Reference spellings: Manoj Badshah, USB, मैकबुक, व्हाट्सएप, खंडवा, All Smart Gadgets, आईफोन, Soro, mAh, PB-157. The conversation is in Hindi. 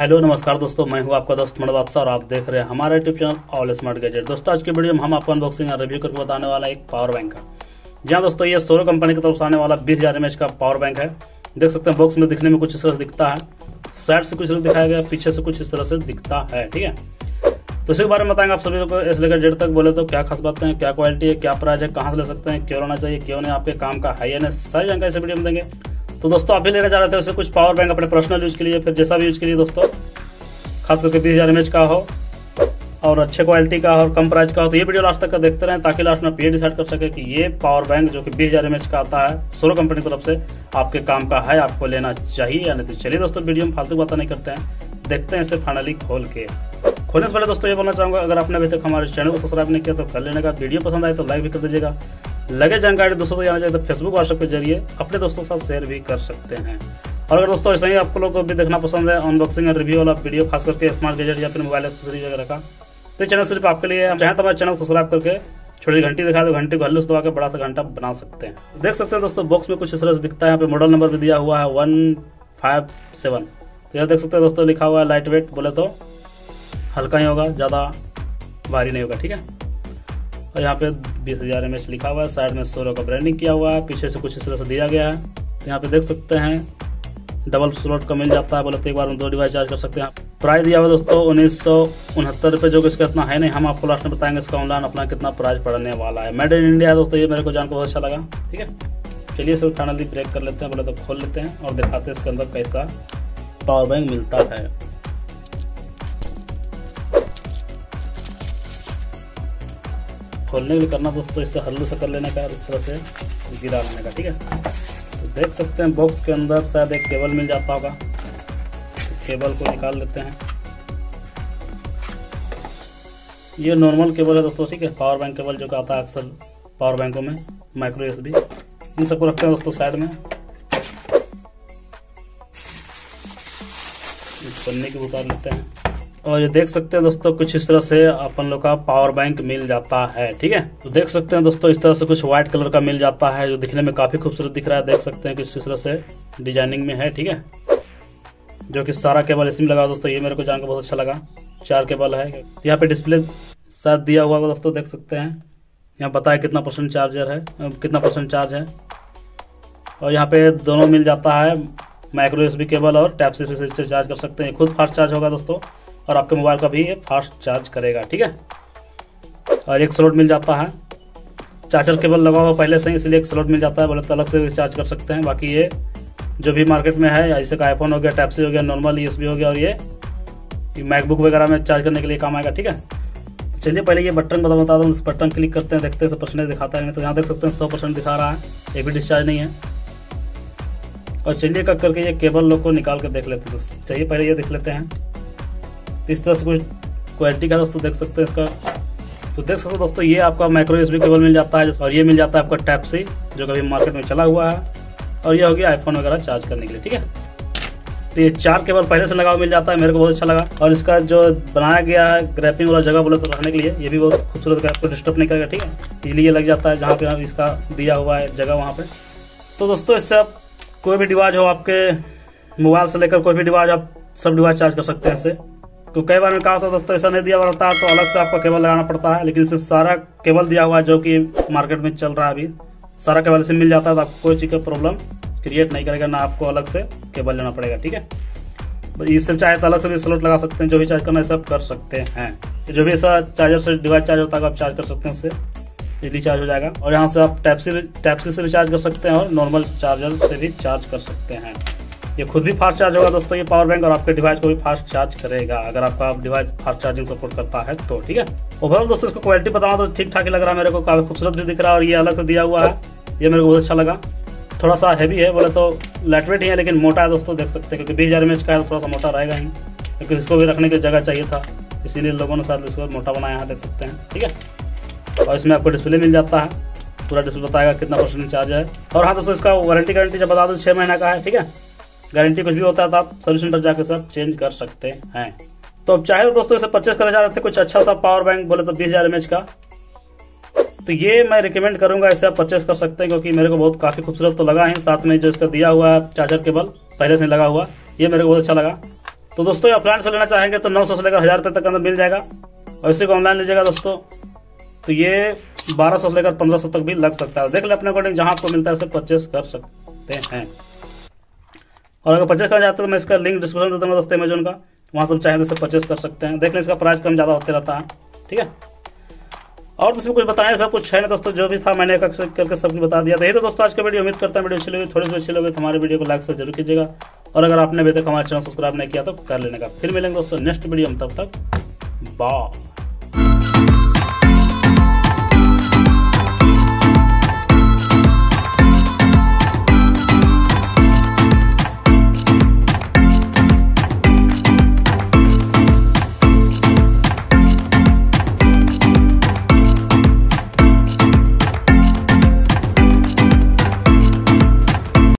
हेलो नमस्कार दोस्तों, मैं हूं आपका दोस्त मनोज बादशाह और आप देख रहे हैं हमारा YouTube channel all smart gadget. दोस्तों आज की वीडियो में हम आपको अनबॉक्सिंग और रिव्यू करके बताने वाला एक पावर बैंक का। जी हाँ दोस्तों, ये सोरो कंपनी की तरफ से आने वाला 20,000 mAh का पावर बैंक है। देख सकते हैं बॉक्स में दिखने में कुछ इस तरह से दिखता है, साइड से कुछ दिखाया गया, पीछे से कुछ इस तरह से दिखता है। ठीक है, तो इसके बारे में बताएंगे आप सभी को। इस लेकर जेड तक बोले तो क्या खास बातें हैं, क्या क्वालिटी है, क्या प्राइस है, कहाँ से ले सकते हैं, क्यों लेना चाहिए, क्यों नहीं, आपके काम का है या नहीं, सारी जानकारी इस वीडियो में देंगे। तो दोस्तों आप भी लेना चाह रहे थे उससे कुछ पावर बैंक अपने पर्सनल यूज़ के लिए, फिर जैसा भी यूज़ के लिए दोस्तों, खास करके 20,000 mAh का हो और अच्छे क्वालिटी का हो और कम प्राइस का हो, तो ये वीडियो लास्ट तक का देखते रहें ताकि लास्ट में आप ये डिसाइड कर सके कि ये पावर बैंक जो कि 20,000 mAh का आता है सोरो कंपनी की तरफ से, आपके काम का है, आपको लेना चाहिए या नहीं। तो चलिए दोस्तों वीडियो में फालतू बातें नहीं करते हैं, देखते हैं इसे फाइनली खोल के। खोलने से पहले दोस्तों ये बोलना चाहूँगा, अगर आपने अभी तक हमारे चैनल को सब्सक्राइब नहीं किया तो कर लेने का, वीडियो पसंद आए तो लाइक भी कर दीजिएगा, लगे जानकारी दोस्तों को जाना चाहिए तो फेसबुक व्हाट्सएप के जरिए अपने दोस्तों के साथ शेयर भी कर सकते हैं। और अगर दोस्तों ऐसे ही आप लोगों को भी देखना पसंद है अनबॉक्सिंग और रिव्यू वाला वीडियो, खास करके स्मार्ट गैजेट या फिर मोबाइल एक्सेसरीज वगैरह का, तो चैनल सिर्फ आपके लिए है। चाहे तो हमारे चैनल को सब्सक्राइब करके छोटी घंटी दिखा दो, घंटी को हल्लू से दबा के बड़ा सा घंटा बना सकते हैं। देख सकते हैं दोस्तों बॉक्स में कुछ इस तरह से दिखता है, यहाँ पे मॉडल नंबर भी दिया हुआ है 157। तो यहाँ देख सकते हैं दोस्तों लिखा हुआ है, लाइट वेट बोले तो हल्का ही होगा, ज़्यादा भारी नहीं होगा। ठीक है, और यहाँ पे 20,000 mAh लिखा हुआ है, साइड में सोरो का ब्रांडिंग किया हुआ है, पीछे से कुछ इस तरह से दिया गया है। तो यहाँ पे देख सकते हैं डबल स्लॉट का मिल जाता है, बोलते एक बार में 2 डिवाइस चार्ज कर सकते हैं। प्राइस दिया हुआ दोस्तों 1969 रुपये, जो कि इसका इतना है नहीं, हम आपको लास्ट में बताएंगे इसका ऑनलाइन अपना कितना प्राइस पड़ने वाला है। मेड इन इंडिया दोस्तों, ये मेरे को जानकर बहुत अच्छा लगा। ठीक है, चलिए सर फाइनली ब्रेक कर लेते हैं, बोले तो खोल लेते हैं और दिखाते हैं इसके अंदर कैसा पावर बैंक मिलता है। खोलने के लिए करना दोस्तों इससे हल्लू से कर लेने का, इस तरह से गिरा लेने का। ठीक है, तो देख सकते हैं बॉक्स के अंदर शायद एक केबल मिल जाता होगा, तो केबल को निकाल लेते हैं। ये नॉर्मल केबल है दोस्तों, ठीक है, पावर बैंक केबल जो आता है अक्सर पावर बैंकों में, माइक्रो USB, इन सबको रखते हैं दोस्तों साइड में। इस पन्ने को उतार लेते हैं और ये देख सकते हैं दोस्तों कुछ इस तरह से अपन लोग का पावर बैंक मिल जाता है। ठीक है, तो देख सकते हैं दोस्तों इस तरह से कुछ व्हाइट कलर का मिल जाता है, जो दिखने में काफी खूबसूरत दिख रहा है। देख सकते हैं कुछ इस तरह से डिजाइनिंग में है। ठीक है, जो कि सारा केबल इसमें लगा दोस्तों, ये मेरे को जानकर बहुत अच्छा लगा। 4 केबल है, यहाँ पे डिस्प्ले साथ दिया हुआ दोस्तों, देख सकते हैं यहाँ बताया कितना % चार्जर है, कितना % चार्ज है। और यहाँ पे दोनों मिल जाता है, माइक्रो USB केबल और टाइप सी से चार्ज कर सकते हैं। खुद फास्ट चार्ज होगा दोस्तों और आपके मोबाइल का भी ये फास्ट चार्ज करेगा। ठीक है, और एक स्लॉट मिल जाता है, चार्जर केबल लगा हुआ पहले से ही इसलिए एक स्लॉट मिल जाता है, बोले तो अलग से चार्ज कर सकते हैं। बाकी ये जो भी मार्केट में है, जैसे का आईफोन हो गया, टाइप सी हो गया, नॉर्मल USB हो गया, और ये मैकबुक वगैरह में चार्ज करने के लिए काम आएगा। ठीक है, चलिए पहले ये बटन बता दूँ, इस बटन क्लिक करते हैं, देखते हैं 100% दिखाता है। तो यहाँ देख सकते हैं 100% दिखा रहा है, ये भी डिस्चार्ज नहीं है। और चलिए कट करके ये केबल लोग को निकाल कर देख लेते हैं। चलिए पहले ये देख लेते हैं, इस तरह से कुछ क्वालिटी का दोस्तों देख सकते हैं इसका। तो देख सकते हो दोस्तों ये आपका माइक्रो USB केबल मिल जाता है, और ये मिल जाता है आपका टाइप सी जो कभी मार्केट में चला हुआ है, और ये हो गया आईफोन वगैरह चार्ज करने के लिए। ठीक है, तो ये 4 केबल पहले से लगा हुआ मिल जाता है, मेरे को बहुत अच्छा लगा। और इसका जो बनाया गया है ग्रैपिंग वाला जगह, बोले तो रखने के लिए ये भी बहुत खूबसूरत, आपको डिस्टर्ब नहीं करेगा। ठीक है, बिजली ये लग जाता है जहाँ पर इसका दिया हुआ है जगह वहाँ पर। तो दोस्तों इससे आप कोई भी डिवाइस हो, आपके मोबाइल से लेकर कोई भी डिवाइस, आप सब डिवाइस चार्ज कर सकते हैं इससे। तो कई बार में कहा था दोस्तों ऐसा नहीं दिया हुआ रहता है तो अलग से आपको केबल लगाना पड़ता है, लेकिन इससे सारा केबल दिया हुआ है जो कि मार्केट में चल रहा है, अभी सारा केबल इसमें मिल जाता है, तो आपको कोई चीज़ का प्रॉब्लम क्रिएट नहीं करेगा, ना आपको अलग से केबल लेना पड़ेगा। ठीक है, इससे चाहे तो अलग से भी स्लॉट लगा सकते हैं, जो भी चार्ज करना है सब कर सकते हैं। जो भी ऐसा चार्जर से डिवाइस चार्ज होता है आप चार्ज कर सकते हैं, उससे बिजली चार्ज हो जाएगा। और यहाँ से आप टाइप सी से भी चार्ज कर सकते हैं और नॉर्मल चार्जर से भी चार्ज कर सकते हैं। ये खुद भी फास्ट चार्ज होगा दोस्तों ये पावर बैंक, और आपके डिवाइस को भी फास्ट चार्ज करेगा अगर आपका डिवाइस फास्ट चार्जिंग सपोर्ट करता है तो। ठीक है, ओवरऑल दोस्तों इसको क्वालिटी बताऊँ तो ठीक ठाक ही लग रहा है, मेरे को काफ़ी खूबसूरत भी दिख रहा है, और ये अलग से दिया हुआ है, ये मेरे को बहुत अच्छा लगा। थोड़ा सा हैवी है, बोले तो लाइट वेट ही है लेकिन मोटा है दोस्तों, देख सकते हैं, क्योंकि 20,000 mAh का है थोड़ा सा मोटा रहेगा ही, क्योंकि इसको भी रखने की जगह चाहिए था, इसीलिए लोगों ने साथ इसको मोटा बनाया है, देख सकते हैं। ठीक है, और इसमें आपको डिस्प्ले मिल जाता है, पूरा डिस्प्ले बताएगा कितना % चार्ज है। और हाँ दोस्तों इसका वारंटी गारंटी जब बता दूँ 6 महीना का है। ठीक है, गारंटी कुछ भी होता है तो आप सर्विस सेंटर जाकर सब चेंज कर सकते हैं। तो अब चाहे तो दोस्तों इसे परचेस करना चाह रहे थे कुछ अच्छा सा पावर बैंक, बोले तो 20,000 mAh का, तो ये मैं रिकमेंड करूंगा, इसे आप परचेस कर सकते हैं, क्योंकि मेरे को बहुत काफ़ी खूबसूरत तो लगा है। साथ में जो इसका दिया हुआ है चार्जर केबल पहले से लगा हुआ, ये मेरे को बहुत अच्छा लगा। तो तो दोस्तों ऑफलाइन से लेना चाहेंगे तो 900 से लेकर 1000 रुपये तक अंदर मिल जाएगा, और इसी को ऑनलाइन लीजिएगा दोस्तों तो ये 1200 से लेकर 1500 तक भी लग सकता है। देख ले अपने अकॉर्डिंग जहाँ आपको मिलता है उसे परचेस कर सकते हैं। और अगर परचेस करना चाहते हो तो मैं इसका लिंक डिस्क्रिप्शन दे दूँगा दोस्तों अमेजोन का, वहाँ से चाहें तो इसे परचेस कर सकते हैं। देख लें इसका प्राइस कम ज़्यादा होते रहता है, ठीक है। और उसमें कुछ बताएं सब कुछ है ना दोस्तों, जो भी था मैंने एक करके सब कुछ बता दिया था। यही तो दोस्तों आज का वीडियो, उम्मीद करता हूं वीडियो अच्छी लगी, थोड़ी सी अच्छी लगी तो हमारे वीडियो को लाइक से जरूर कीजिएगा, और अगर आपने अभी तक हमारे चैनल सब्सक्राइब नहीं किया तो कर लेने का। फिर मिलेंगे दोस्तों नेक्स्ट वीडियो में, तब तक बाय।